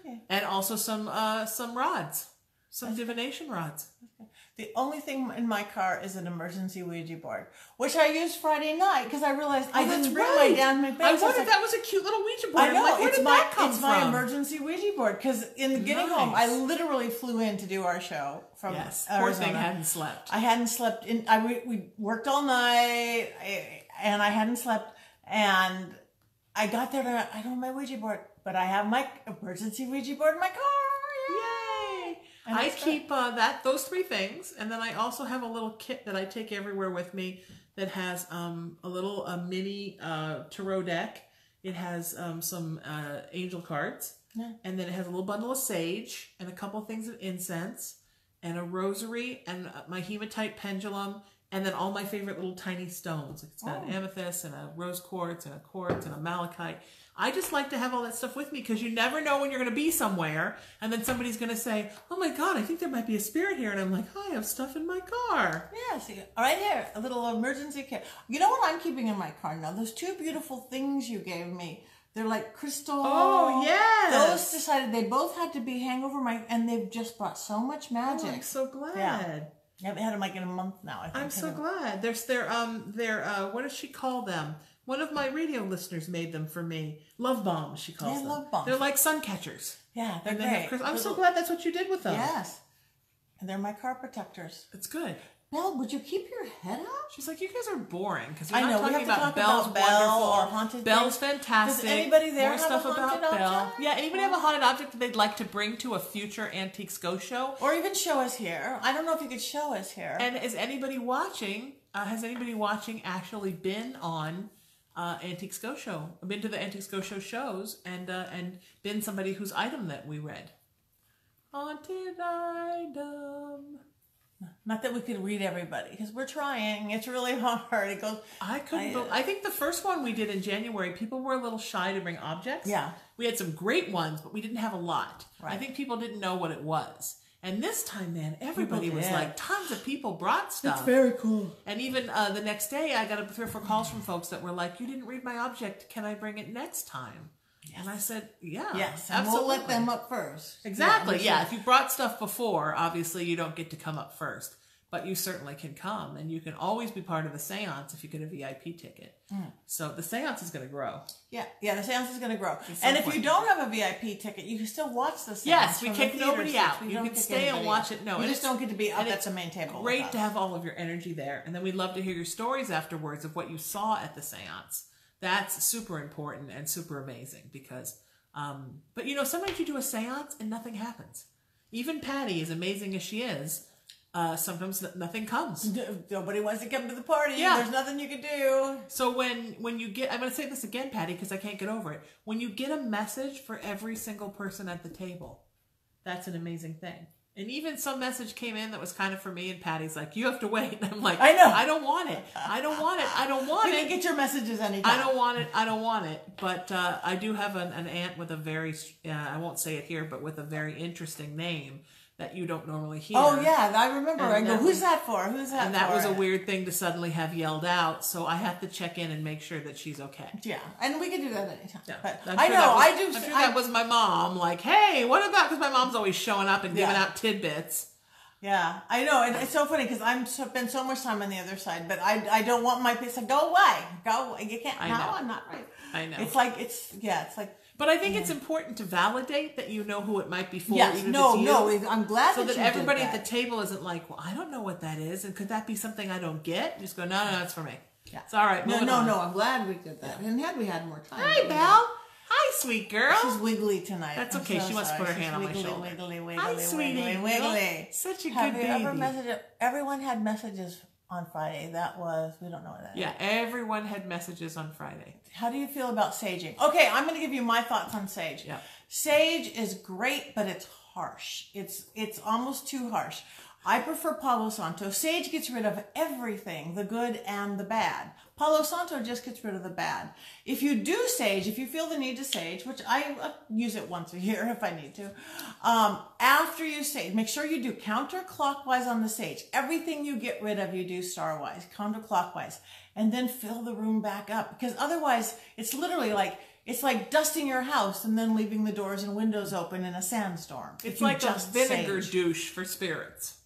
Okay. And also some rods, some divination rods. Okay. The only thing in my car is an emergency Ouija board, which I used Friday night because I realized I didn't bring my down my bed. I wondered that was a cute little Ouija board. I know. Like, where did that come from? It's my emergency Ouija board because in getting home, I literally flew in to do our show from Arizona. Poor thing hadn't slept. I hadn't slept. We worked all night and I hadn't slept. And I got there I don't have my Ouija board, but I have my emergency Ouija board in my car. Yay! And I keep those three things, and then I also have a little kit that I take everywhere with me that has a mini tarot deck. It has some angel cards, yeah. And then it has a little bundle of sage and a couple things of incense and a rosary and my hematite pendulum, and then all my favorite little tiny stones. It's got an amethyst and a rose quartz and a malachite. I just like to have all that stuff with me because you never know when you're going to be somewhere and then somebody's going to say, oh my God, I think there might be a spirit here. And I'm like, I have stuff in my car. Yeah, see, right here, a little emergency kit. You know what I'm keeping in my car now? Those two beautiful things you gave me. They're like crystal. Oh, yeah. Those decided they both had to be hangover my, and they've just brought so much magic. Oh, I'm so glad. Yeah. I haven't had them like in a month now, I think. I'm so glad. There's their what does she call them? One of my radio listeners made them for me. Love bombs, she calls them. Love bombs. They're like sun catchers. Yeah, they're great. I'm so glad that's what you did with them. Yes. And they're my car protectors. It's good. Belle, would you keep your head up? She's like, you guys are boring because we're not talking about Belle's wonderful or haunted. Belle's fantastic. Does anybody there have a haunted object? Yeah, anybody have a haunted object that they'd like to bring to a future Antiques Go Show? Or even show us here. I don't know if you could show us here. And is anybody watching, has anybody watching actually been on Antiques Go Show? I've been to the Antiques Go Show shows and been somebody whose item that we read. Haunted item. Not that we could read everybody, because we're trying. It's really hard. It goes. I think the first one we did in January, people were a little shy to bring objects. Yeah. We had some great ones, but we didn't have a lot. Right. I think people didn't know what it was. And this time, man, everybody was like, tons of people brought stuff. It's very cool. And even the next day, I got 3 or 4 calls from folks that were like, you didn't read my object. Can I bring it next time? Yes. And I said, yeah, yes, and absolutely. We'll let them up first. Exactly, yeah. If you brought stuff before, obviously you don't get to come up first. But you certainly can come, and you can always be part of the seance if you get a VIP ticket. Mm. So the seance is going to grow. Yeah, yeah, the seance is going to grow. And if you don't have a VIP ticket, you can still watch the seance. Yes, we kick nobody out. You can stay and watch it. No, you just don't get to be up at the main table. Great to have all of your energy there. And then we'd love to hear your stories afterwards of what you saw at the seance. That's super important and super amazing because, but you know, sometimes you do a seance and nothing happens. Even Patti, as amazing as she is, sometimes nothing comes. Nobody wants to come to the party. Yeah. There's nothing you can do. So when you get, I'm going to say this again, Patti, because I can't get over it. When you get a message for every single person at the table, that's an amazing thing. And even some message came in that was kind of for me, and Patty's like, you have to wait. And I'm like, I know. I don't want it. I don't want it. I don't want it. We can get your messages anytime. I don't want it. I don't want it. But I do have an aunt with a very, I won't say it here, but with a very interesting name that you don't normally hear. Oh, yeah. I remember. And I go, who's that for? Who's that for? And that was a weird thing to suddenly have yelled out. So I have to check in and make sure that she's okay. Yeah. And we can do that anytime. Yeah. But I know. I'm sure that was my mom. Like, hey, what about, because my mom's always showing up and giving out tidbits. Yeah. I know. And it's so funny because I've spent so much time on the other side, but I don't want my piece to go away. Go away. You can't. I know. No, I'm not right. I know. It's like, but I think it's important to validate that you know who it might be for. Yes, even if it's you. I'm glad so that everybody at the table isn't like, well, I don't know what that is, and could that be something I don't get? You just go, no, it's for me. Yeah. It's all right. No, I'm glad we did that. Yeah. And had we had more time. Hi, Belle. Hi, sweet girl. She's wiggly tonight. That's okay. So she wants to put her hand on my shoulder. Wiggly, hi, sweetie. Wiggly. Such a good baby. Have you ever messaged? Everyone had messages on Friday. That was, we don't know what that is. Yeah, everyone had messages on Friday. How do you feel about saging? Okay, I'm going to give you my thoughts on sage. Yeah. Sage is great, but it's harsh. It's almost too harsh. I prefer Palo Santo. Sage gets rid of everything, the good and the bad. Palo Santo just gets rid of the bad. If you do sage, if you feel the need to sage, which I use it once a year if I need to, after you sage, make sure you do counterclockwise on the sage. Everything you get rid of, you do starwise, counterclockwise, and then fill the room back up, because otherwise it's literally like, it's like dusting your house and then leaving the doors and windows open in a sandstorm. It's like a vinegar douche for spirits.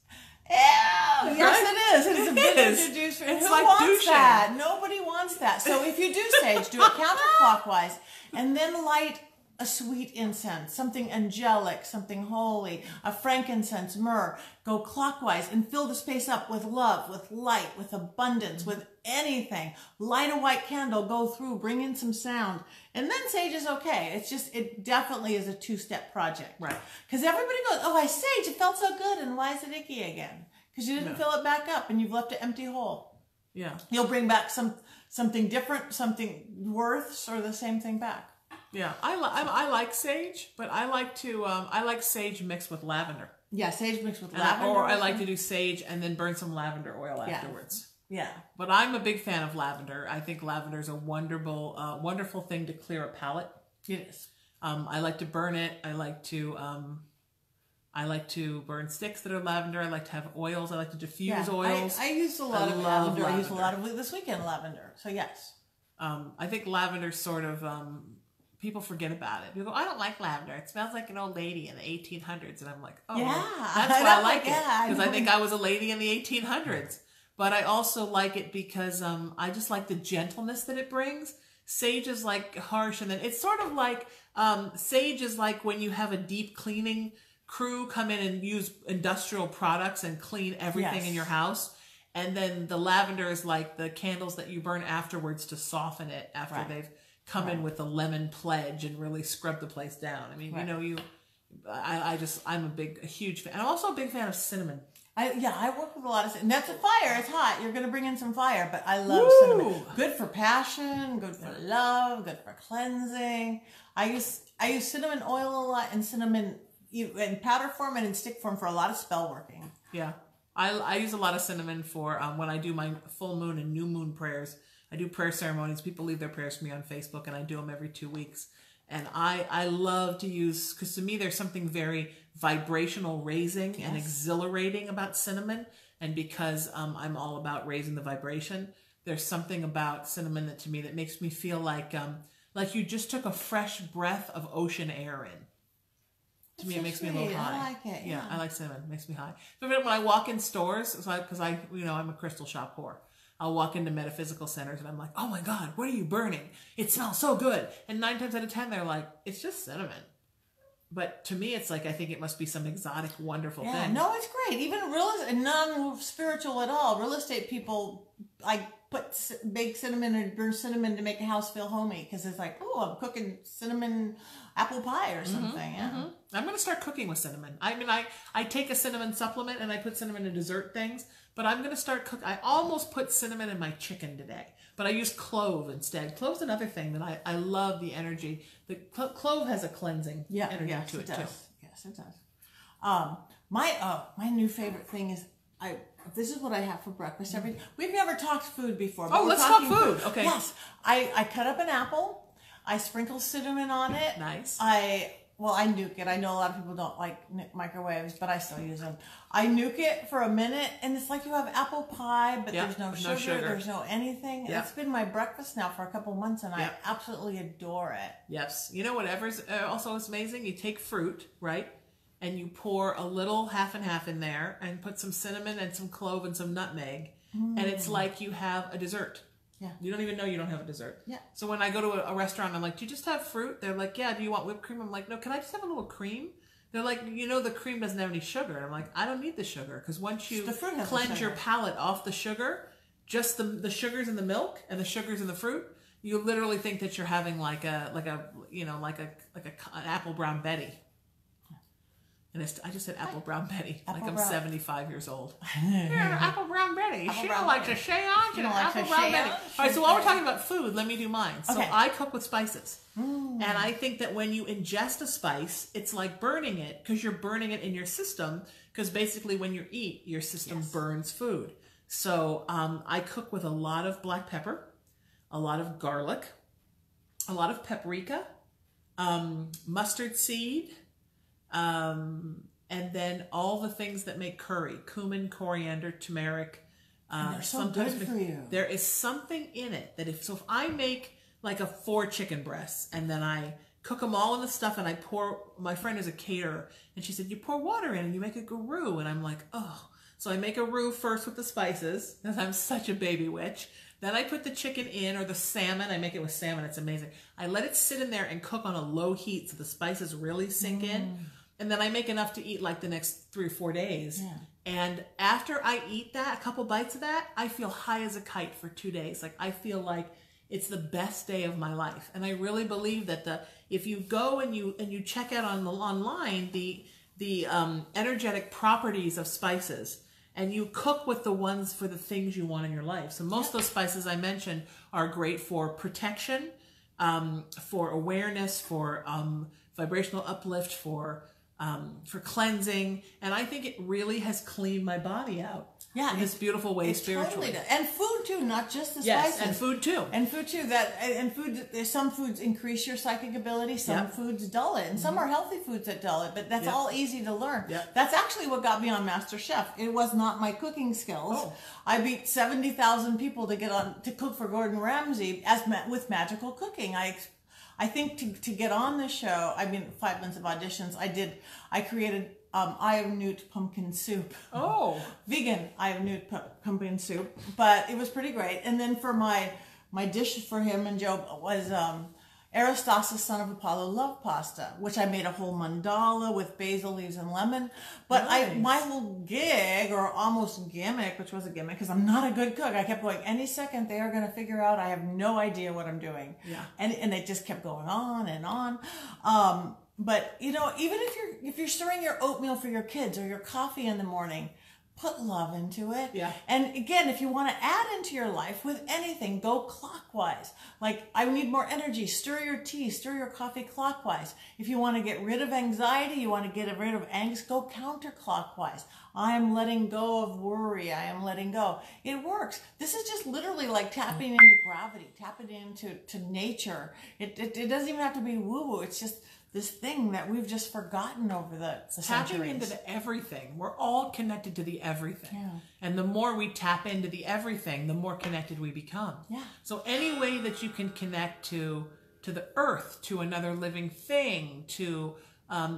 Ew, yes, it is. It is a vinegar douche. Who wants that? Nobody wants that. So if you do sage, do it counterclockwise and then light a sweet incense, something angelic, something holy, a frankincense, myrrh. Go clockwise and fill the space up with love, with light, with abundance, with anything. Light a white candle, go through, bring in some sound. And then sage is okay. It's just, it definitely is a two-step project. Right. Because everybody goes, oh, I sage, it felt so good, and why is it icky again? Because you didn't fill it back up and you've left an empty hole. Yeah. You'll bring back something different, something worse, or the same thing back. Yeah, I like sage, but I like sage mixed with lavender. Yeah, sage mixed with lavender. Or I like to do sage and then burn some lavender oil afterwards. Yeah. But I'm a big fan of lavender. I think lavender is a wonderful, wonderful thing to clear a palate. It is. I like to burn it. I like to burn sticks that are lavender. I like to have oils. I like to diffuse oils. I used a lot of lavender. I used a lot of this weekend lavender. So yes. I think lavender sort of. People forget about it. People go, I don't like lavender. It smells like an old lady in the 1800s. And I'm like, oh, yeah, that's why I like it. Because I think I was a lady in the 1800s. But I also like it because I just like the gentleness that it brings. Sage is like harsh. And then it's sort of like, sage is like when you have a deep cleaning crew come in and use industrial products and clean everything in your house. And then the lavender is like the candles that you burn afterwards to soften it after they've come in with the lemon pledge and really scrub the place down. I mean, you know, I'm a huge fan. I'm also a big fan of cinnamon. I work with a lot of cinnamon. That's a fire. It's hot. You're going to bring in some fire, but I love cinnamon. Good for passion, good for love, good for cleansing. I use cinnamon oil a lot, and cinnamon in powder form and in stick form for a lot of spell working. Yeah. I use a lot of cinnamon for when I do my full moon and new moon prayers. I do prayer ceremonies. People leave their prayers for me on Facebook, and I do them every 2 weeks. And I love to use, because to me, there's something very vibrational raising and exhilarating about cinnamon. And because I'm all about raising the vibration, there's something about cinnamon that to me that makes me feel like you just took a fresh breath of ocean air in. To me, it makes me a little high. I like it. Yeah, I like cinnamon. It makes me high. But when I walk in stores, because I'm a crystal shop whore. I'll walk into metaphysical centers and I'm like, oh my God, what are you burning? It smells so good. And 9 times out of 10, they're like, it's just cinnamon. But to me, it's like, I think it must be some exotic, wonderful thing. No, it's great. Even real, non-spiritual at all, real estate people, I put baked cinnamon or burn cinnamon to make a house feel homey. Because it's like, oh, I'm cooking cinnamon apple pie or something. I'm going to start cooking with cinnamon. I mean, I take a cinnamon supplement and I put cinnamon in dessert things. But I'm going to start cooking. I almost put cinnamon in my chicken today, but I use clove instead. Clove's another thing that I love the energy. The clove has a cleansing energy to it, too. Yes, it does. My new favorite thing is this is what I have for breakfast every day. We've never talked food before. But let's talk food. Okay. Yes. I cut up an apple. I sprinkle cinnamon on it. Nice. I nuke it. I know a lot of people don't like microwaves, but I still use them. I nuke it for a minute, and it's like you have apple pie, but there's no sugar, there's no anything. Yep. It's been my breakfast now for a couple months, and I absolutely adore it. Yes. You know, whatever's also is amazing, you take fruit, right, and you pour a little half and half in there and put some cinnamon and some clove and some nutmeg, and it's like you have a dessert. Yeah. You don't even know you don't have a dessert. Yeah. So when I go to a restaurant, I'm like, do you just have fruit? They're like, yeah, do you want whipped cream? I'm like, no, can I just have a little cream? They're like, you know, the cream doesn't have any sugar. I'm like, I don't need the sugar. Because once you cleanse your palate off the sugar, just the sugars in the milk and the sugars in the fruit, you literally think that you're having like an apple brown Betty. And I just said apple brown Betty, I'm 75 years old. Yeah, apple brown Betty. She don't like to she don't like apple brown Betty. All right, so while we're talking about food, let me do mine. So I cook with spices. And I think that when you ingest a spice, it's like burning it, because you're burning it in your system, because basically when you eat, your system burns food. So I cook with a lot of black pepper, a lot of garlic, a lot of paprika, mustard seed, and then all the things that make curry: cumin, coriander, turmeric. And they're so good for you. There is something in it that if I make like 4 chicken breasts and then I cook them all in the stuff and I pour. My friend is a caterer and she said you pour water in and you make a guru, and I'm like, oh, So I make a roux first with the spices, because I'm such a baby witch. Then I put the chicken in, or the salmon. I make it with salmon. It's amazing. I let it sit in there and cook on a low heat so the spices really sink in. And then I make enough to eat like the next 3 or 4 days. Yeah. And after I eat that, a couple bites of that, I feel high as a kite for 2 days. Like, I feel like it's the best day of my life. And I really believe that if you go and you check out on the online the energetic properties of spices, and you cook with the ones for the things you want in your life. So most of those spices I mentioned are great for protection, for awareness, for vibrational uplift, for cleansing. And I think it really has cleaned my body out. Yeah, in this beautiful way, spiritually. Totally, and food too, not just the spices. Yes, and food too. And food too. There's some foods increase your psychic ability, some foods dull it, and some are healthy foods that dull it. But that's all easy to learn. Yep. That's actually what got me on MasterChef. It was not my cooking skills. Oh. I beat 70,000 people to get on to cook for Gordon Ramsay with magical cooking. I think to get on the show, I mean, 5 months of auditions, I created. Eye of Newt pumpkin soup. Oh, vegan Eye of Newt pumpkin soup, but it was pretty great. And then for my dish for him and Job was Aristas's Son of Apollo love pasta, which I made a whole mandala with basil leaves and lemon. But my whole gig, or almost gimmick, which was a gimmick because I'm not a good cook, I kept going, any second they are going to figure out I have no idea what I'm doing. Yeah, and it just kept going on and on. But you know, even if you're stirring your oatmeal for your kids or your coffee in the morning, put love into it. Yeah. And again, if you want to add into your life with anything, go clockwise. Like, I need more energy. Stir your tea, stir your coffee clockwise. If you want to get rid of anxiety, you want to get rid of angst, go counterclockwise. I am letting go of worry. I am letting go. It works. This is just literally like tapping into gravity, tapping into nature. It doesn't even have to be woo-woo. It's just this thing that we've just forgotten over the centuries. Tapping into the everything. We're all connected to the everything. Yeah. And the more we tap into the everything, the more connected we become. Yeah. So any way that you can connect to the earth, to another living thing, to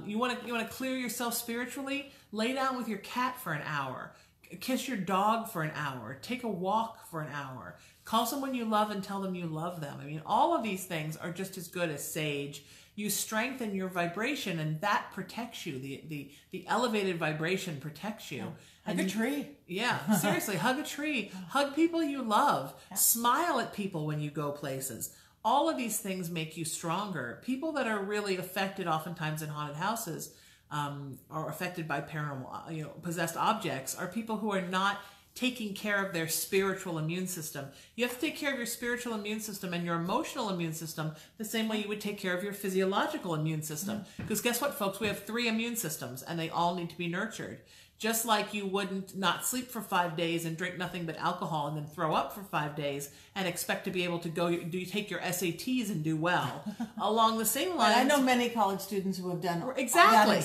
you want to clear yourself spiritually, lay down with your cat for an hour, kiss your dog for an hour, take a walk for an hour, call someone you love and tell them you love them. I mean, all of these things are just as good as sage. You strengthen your vibration, and that protects you. The elevated vibration protects you. Hug a tree. Yeah, seriously, hug a tree. Hug people you love. Yeah. Smile at people when you go places. All of these things make you stronger. People that are really affected, oftentimes in haunted houses, are affected by paranormal, possessed objects, are people who are not taking care of their spiritual immune system. You have to take care of your spiritual immune system and your emotional immune system the same way you would take care of your physiological immune system. Because guess what, folks? We have 3 immune systems, and they all need to be nurtured. Just like you wouldn't not sleep for 5 days and drink nothing but alcohol and then throw up for 5 days and expect to be able to go take your SATs and do well. Along the same lines. And I know many college students who have done exactly.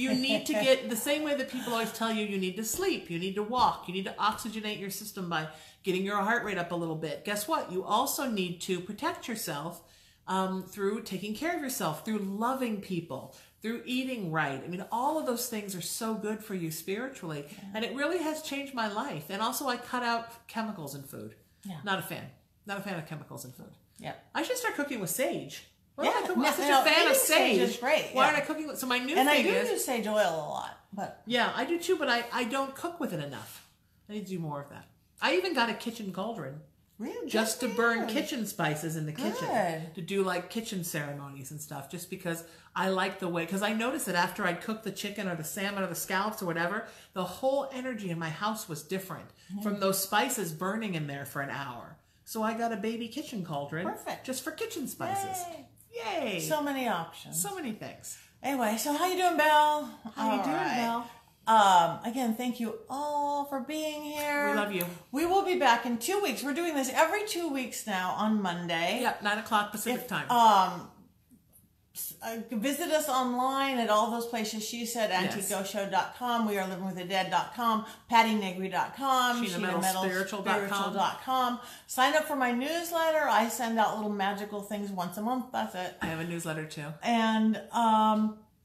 You need to get the same way that people always tell you, you need to sleep, you need to walk, you need to oxygenate your system by getting your heart rate up a little bit. Guess what? You also need to protect yourself through taking care of yourself, through loving people, through eating right. I mean, all of those things are so good for you spiritually. Yeah. And it really has changed my life. And also, I cut out chemicals in food. Yeah. Not a fan. Not a fan of chemicals in food. Yeah. I should start cooking with sage. I'm such a fan of sage. Is great. Why aren't I cooking with... So my new thing is... And I do use sage oil a lot. But yeah, I do too, but I don't cook with it enough. I need to do more of that. I even got a kitchen cauldron. Really? Just to burn kitchen spices in the kitchen. Good. To do like kitchen ceremonies and stuff, just because I like the way, because I noticed that after I'd cook the chicken or the salmon or the scallops or whatever, the whole energy in my house was different from those spices burning in there for an hour. So I got a baby kitchen cauldron. Perfect. Just for kitchen spices. Yay. Yay. So many options. So many things. Anyway, so how you doing, Belle? How you doing, Belle? Again, thank you all for being here. We love you. We will be back in 2 weeks. We're doing this every 2 weeks now on Monday. Yep, 9 o'clock Pacific time. Visit us online at all those places she said, antiquesgoshow.com, we are livingwiththedead.com, pattinegri.com, sheenametalspiritual.com. Sign up for my newsletter. I send out little magical things once a month. That's it. I have a newsletter too. And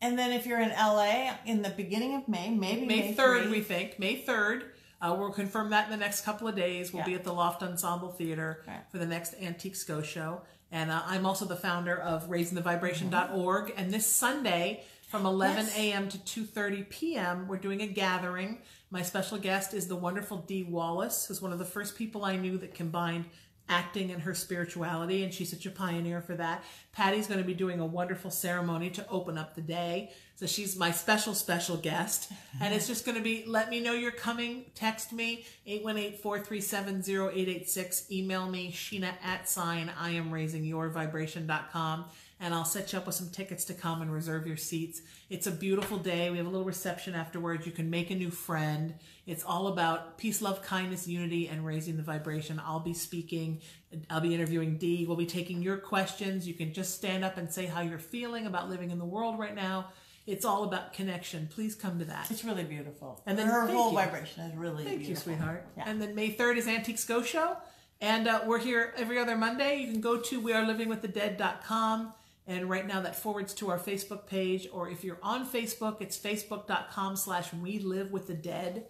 And then if you're in LA in the beginning of May, maybe May 3rd, we think. May 3rd. We'll confirm that in the next couple of days. We'll be at the Loft Ensemble Theater for the next Antiques Go Show. And I'm also the founder of RaisingTheVibration.org. And this Sunday from 11 a.m. to 2:30 p.m., we're doing a gathering. My special guest is the wonderful Dee Wallace, who's one of the first people I knew that combined acting and her spirituality, and she's such a pioneer for that. Patti's going to be doing a wonderful ceremony to open up the day, so she's my special guest. And it's just going to be, let me know you're coming, text me 818-437-0886, email me sheena@iamraisingyourvibration.com, and I'll set you up with some tickets to come and reserve your seats. It's a beautiful day. We have a little reception afterwards. You can make a new friend. It's all about peace, love, kindness, unity, and raising the vibration. I'll be speaking. I'll be interviewing Dee. We'll be taking your questions. You can just stand up and say how you're feeling about living in the world right now. It's all about connection. Please come to that. It's really beautiful. And then her whole vibration is really beautiful. Thank you, sweetheart. Yeah. And then May 3rd is Antiques Go Show. And we're here every other Monday. You can go to wearelivingwiththedead.com. And right now that forwards to our Facebook page, or if you're on Facebook, it's facebook.com/WeLiveWithTheDead.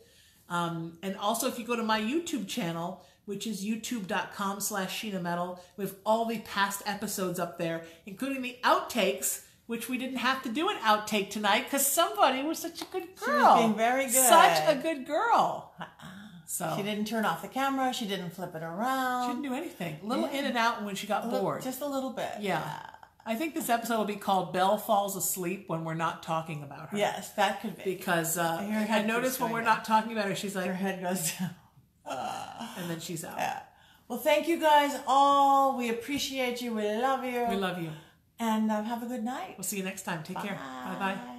And also if you go to my YouTube channel, which is youtube.com/Sheena Metal, we have all the past episodes up there, including the outtakes, which we didn't have to do an outtake tonight because somebody was such a good girl. She was being very good. Such a good girl. So she didn't turn off the camera. She didn't flip it around. She didn't do anything. A little in and out when she got bored. Just a little bit. Yeah. I think this episode will be called Belle Falls Asleep When We're Not Talking About Her. Yes, that could be. Because I noticed when we're not talking about her, she's like... Her head goes down. And then she's out. Yeah. Well, thank you guys all. We appreciate you. We love you. We love you. And have a good night. We'll see you next time. Take care. Bye-bye.